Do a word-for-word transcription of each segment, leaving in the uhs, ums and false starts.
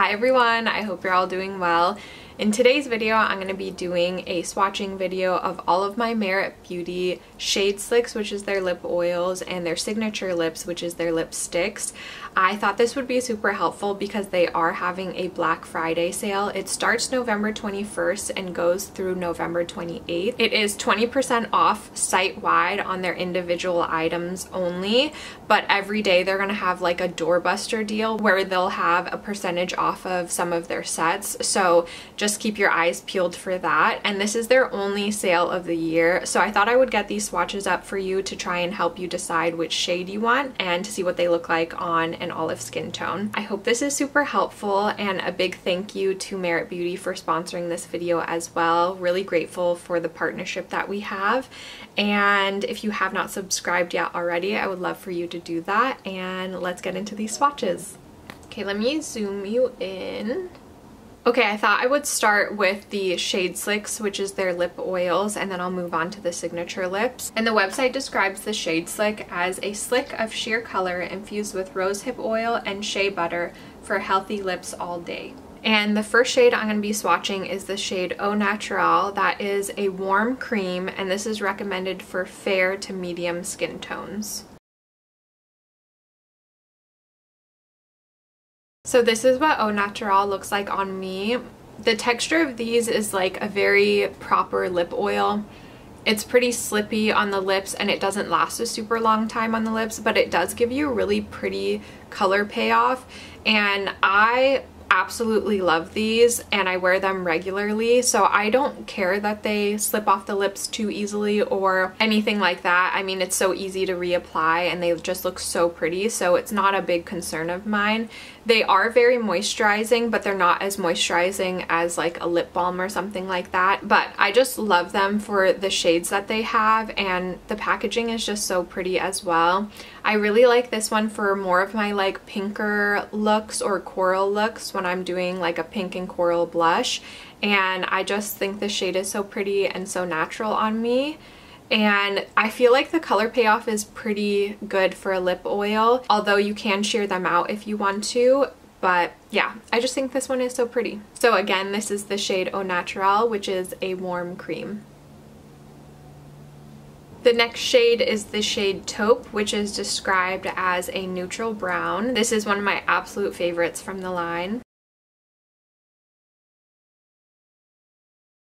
Hi everyone, I hope you're all doing well. In today's video, I'm going to be doing a swatching video of all of my Merit Beauty Shade Slicks, which is their lip oils, and their Signature Lips, which is their lipsticks. I thought this would be super helpful because they are having a Black Friday sale. It starts November twenty-first and goes through November twenty-eighth. It is twenty percent off site-wide on their individual items only, but every day they're going to have like a doorbuster deal where they'll have a percentage off of some of their sets. So just Just keep your eyes peeled for that. And this is their only sale of the year, so I thought I would get these swatches up for you to try and help you decide which shade you want and to see what they look like on an olive skin tone. I hope this is super helpful, and a big thank you to Merit Beauty for sponsoring this video as well. Really grateful for the partnership that we have, and if you have not subscribed yet already, I would love for you to do that. And let's get into these swatches. Okay, let me zoom you in. Okay, I thought I would start with the Shade Slicks, which is their lip oils, and then I'll move on to the Signature Lips. And the website describes the Shade Slick as a slick of sheer color infused with rosehip oil and shea butter for healthy lips all day. And the first shade I'm going to be swatching is the shade Eau Naturale. That is a warm cream, and this is recommended for fair to medium skin tones. So this is what Eau Naturale looks like on me. The texture of these is like a very proper lip oil. It's pretty slippy on the lips, and it doesn't last a super long time on the lips, but it does give you a really pretty color payoff. And I absolutely love these, and I wear them regularly, so I don't care that they slip off the lips too easily or anything like that. I mean, it's so easy to reapply, and they just look so pretty, so it's not a big concern of mine. They are very moisturizing, but they're not as moisturizing as like a lip balm or something like that, but I just love them for the shades that they have, and the packaging is just so pretty as well. I really like this one for more of my like pinker looks or coral looks when I'm doing like a pink and coral blush, and I just think the shade is so pretty and so natural on me. And I feel like the color payoff is pretty good for a lip oil, although you can sheer them out if you want to. But yeah, I just think this one is so pretty. So again, this is the shade Eau Naturale, which is a warm cream. The next shade is the shade Taupe, which is described as a neutral brown. This is one of my absolute favorites from the line.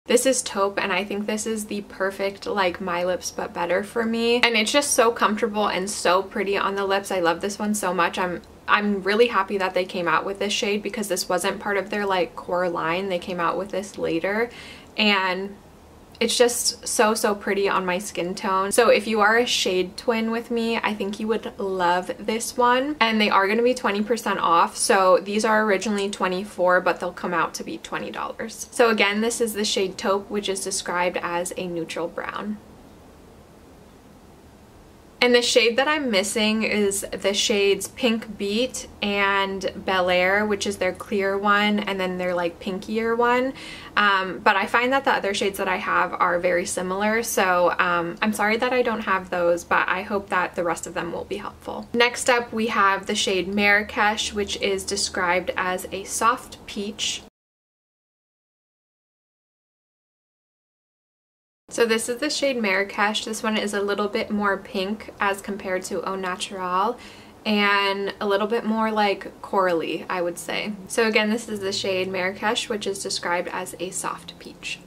This is taupe, and I think this is the perfect like my lips but better for me, and it's just so comfortable and so pretty on the lips. I love this one so much. I'm I'm really happy that they came out with this shade because this wasn't part of their like core line. They came out with this later, and it's just so so pretty on my skin tone. So if you are a shade twin with me, I think you would love this one. And they are going to be twenty percent off, so these are originally twenty-four dollars, but they'll come out to be twenty dollars. So again, this is the shade Taupe, which is described as a neutral brown. And the shade that I'm missing is the shades Pink Beat and Bel Air, which is their clear one, and then their like pinkier one. Um, but I find that the other shades that I have are very similar, so um, I'm sorry that I don't have those, but I hope that the rest of them will be helpful. Next up, we have the shade Marrakesh, which is described as a soft peach. So this is the shade Marrakesh. This one is a little bit more pink as compared to Eau Naturale, and a little bit more like corally, I would say. So again, this is the shade Marrakesh, which is described as a soft peach.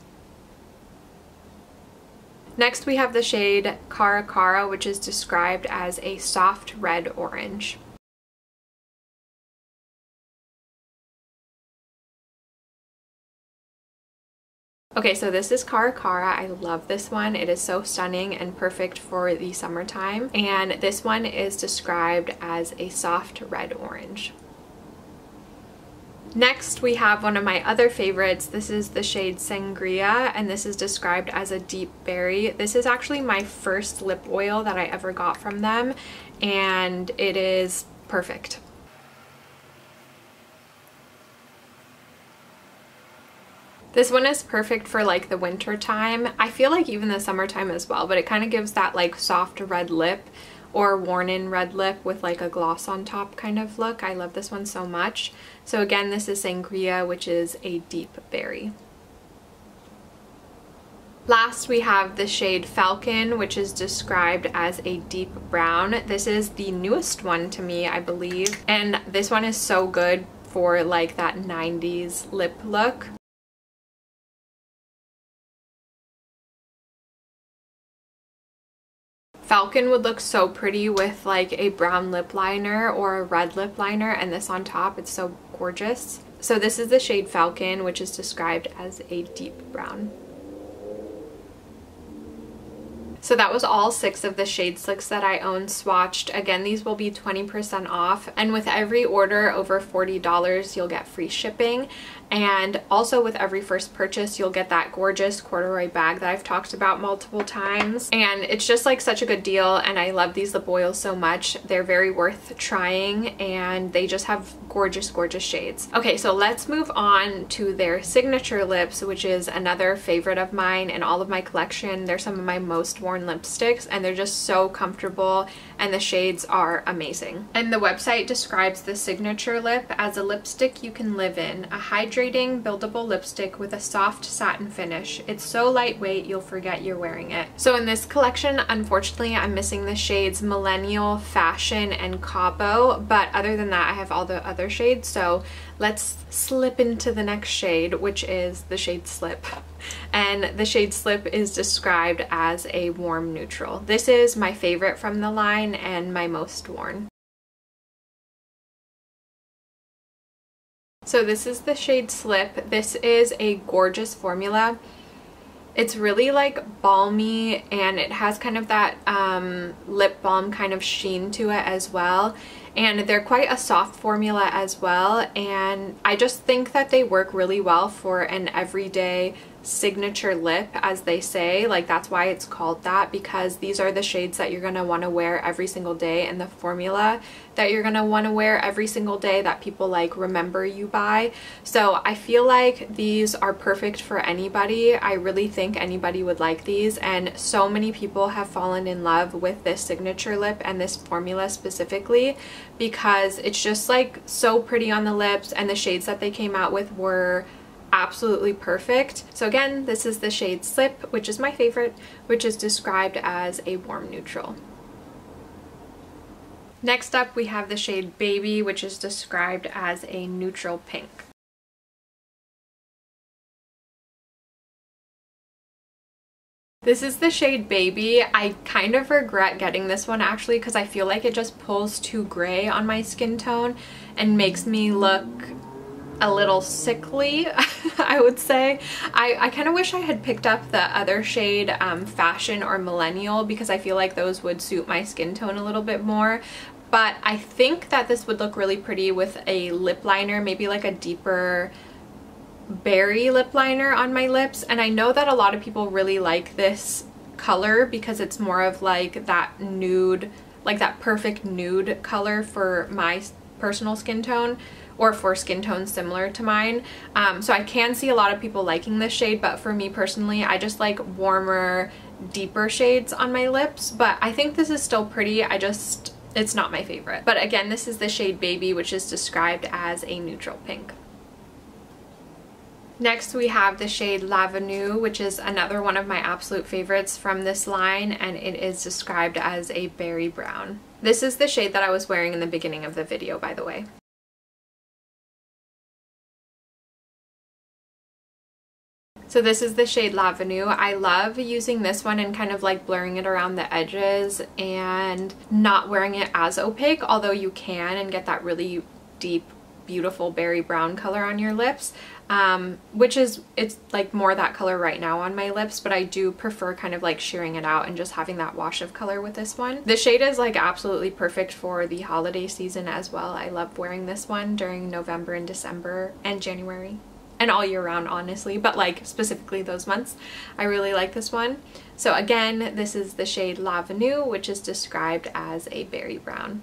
Next we have the shade Cara Cara, which is described as a soft red orange. Okay, so this is Cara Cara. I love this one. It is so stunning and perfect for the summertime. And this one is described as a soft red orange. Next, we have one of my other favorites. This is the shade Sangria, and this is described as a deep berry. This is actually my first lip oil that I ever got from them, and it is perfect. This one is perfect for like the winter time. I feel like even the summertime as well, but it kind of gives that like soft red lip or worn in red lip with like a gloss on top kind of look. I love this one so much. So again, this is Sangria, which is a deep berry. Last, we have the shade Falcon, which is described as a deep brown. This is the newest one to me, I believe, and this one is so good for like that nineties lip look. Falcon would look so pretty with like a brown lip liner or a red lip liner, and this on top, it's so gorgeous. So this is the shade Falcon, which is described as a deep brown. So that was all six of the Shade Slicks that I own swatched. Again, these will be twenty percent off, and with every order over forty dollars, you'll get free shipping. And also with every first purchase, you'll get that gorgeous corduroy bag that I've talked about multiple times. And it's just like such a good deal, and I love these lip oils so much. They're very worth trying, and they just have gorgeous, gorgeous shades. Okay, so let's move on to their Signature Lips, which is another favorite of mine in all of my collection. They're some of my most worn lipsticks, and they're just so comfortable, and the shades are amazing. And the website describes the Signature Lip as a lipstick you can live in, a hydrating, buildable lipstick with a soft satin finish. It's so lightweight you'll forget you're wearing it. So in this collection, unfortunately, I'm missing the shades Millennial, Fashion, and Cabo, but other than that, I have all the other shades. So let's slip into the next shade, which is the shade Slip. And the shade Slip is described as a warm neutral. This is my favorite from the line and my most worn. So this is the shade Slip. This is a gorgeous formula. It's really like balmy, and it has kind of that um, lip balm kind of sheen to it as well. And they're quite a soft formula as well, and I just think that they work really well for an everyday signature lip, as they say. Like, that's why it's called that, because these are the shades that you're going to want to wear every single day, and the formula that you're going to want to wear every single day that people like remember you by. So I feel like these are perfect for anybody. I really think anybody would like these, and so many people have fallen in love with this signature lip and this formula specifically, because it's just like so pretty on the lips, and the shades that they came out with were absolutely perfect. So again, this is the shade Slip, which is my favorite, which is described as a warm neutral. Next up, we have the shade Baby, which is described as a neutral pink. This is the shade Baby. I kind of regret getting this one actually, because I feel like it just pulls too gray on my skin tone and makes me look a little sickly, I would say. I, I kind of wish I had picked up the other shade, um, Fashion or Millennial, because I feel like those would suit my skin tone a little bit more. But I think that this would look really pretty with a lip liner, maybe like a deeper berry lip liner on my lips. And I know that a lot of people really like this color because it's more of like that nude, like that perfect nude color for my personal skin tone, or for skin tones similar to mine. Um, so I can see a lot of people liking this shade, but for me personally, I just like warmer, deeper shades on my lips. But I think this is still pretty. I just, it's not my favorite. But again, this is the shade Baby, which is described as a neutral pink. Next, we have the shade Lavenue, which is another one of my absolute favorites from this line, and it is described as a berry brown. This is the shade that I was wearing in the beginning of the video, by the way. So this is the shade Lavenue. I love using this one and kind of like blurring it around the edges and not wearing it as opaque, although you can and get that really deep, beautiful berry brown color on your lips, um, which is, it's like more that color right now on my lips, but I do prefer kind of like shearing it out and just having that wash of color with this one. The shade is like absolutely perfect for the holiday season as well. I love wearing this one during November and December and January. And all year round, honestly, but like specifically those months. I really like this one. So again, this is the shade Lavenue, which is described as a berry brown.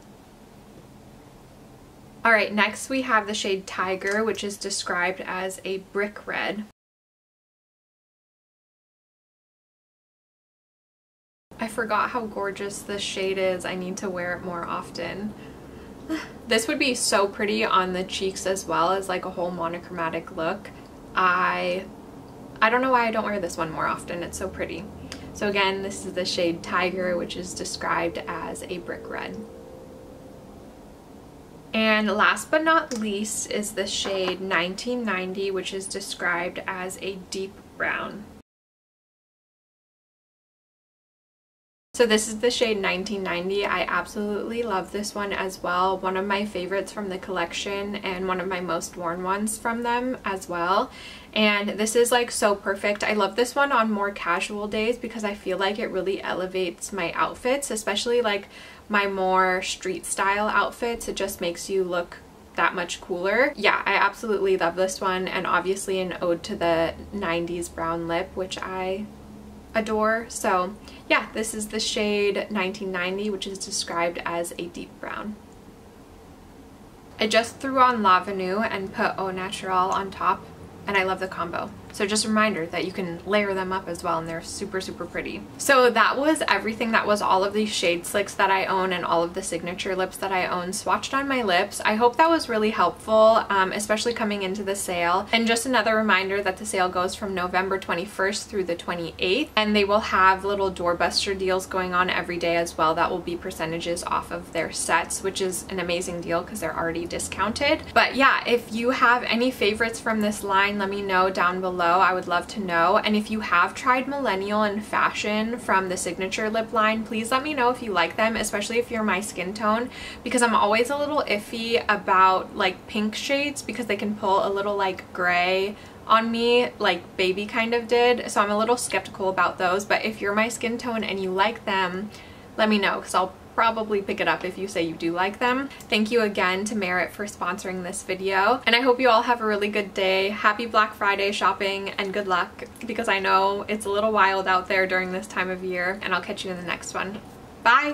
All right, next we have the shade Tiger, which is described as a brick red. I forgot how gorgeous this shade is. I need to wear it more often. This would be so pretty on the cheeks as well as like a whole monochromatic look. I I don't know why I don't wear this one more often. It's so pretty. So again, this is the shade Tiger, which is described as a brick red. And last but not least is the shade nineteen ninety, which is described as a deep brown. So this is the shade nineteen ninety. I absolutely love this one as well. One of my favorites from the collection and one of my most worn ones from them as well. And this is like so perfect. I love this one on more casual days because I feel like it really elevates my outfits, especially like my more street style outfits. It just makes you look that much cooler. Yeah, I absolutely love this one, and obviously an ode to the nineties brown lip, which I adore. So yeah, this is the shade nineteen ninety, which is described as a deep brown. I just threw on Lavenue and put Eau Naturale on top, and I love the combo. So just a reminder that you can layer them up as well, and they're super, super pretty. So that was everything. That was all of the Shade Slicks that I own and all of the Signature Lips that I own swatched on my lips. I hope that was really helpful, um, especially coming into the sale. And just another reminder that the sale goes from November twenty-first through the twenty-eighth, and they will have little doorbuster deals going on every day as well that will be percentages off of their sets, which is an amazing deal because they're already discounted. But yeah, if you have any favorites from this line, let me know down below. I would love to know. And if you have tried Millennial and Fashion from the Signature Lip line, please let me know if you like them, especially if you're my skin tone, because I'm always a little iffy about like pink shades because they can pull a little like gray on me, like Baby kind of did. So I'm a little skeptical about those, but if you're my skin tone and you like them, let me know, because I'll probably pick it up if you say you do like them. Thank you again to Merit for sponsoring this video, and I hope you all have a really good day. Happy Black Friday shopping, and good luck, because I know it's a little wild out there during this time of year, and I'll catch you in the next one. Bye!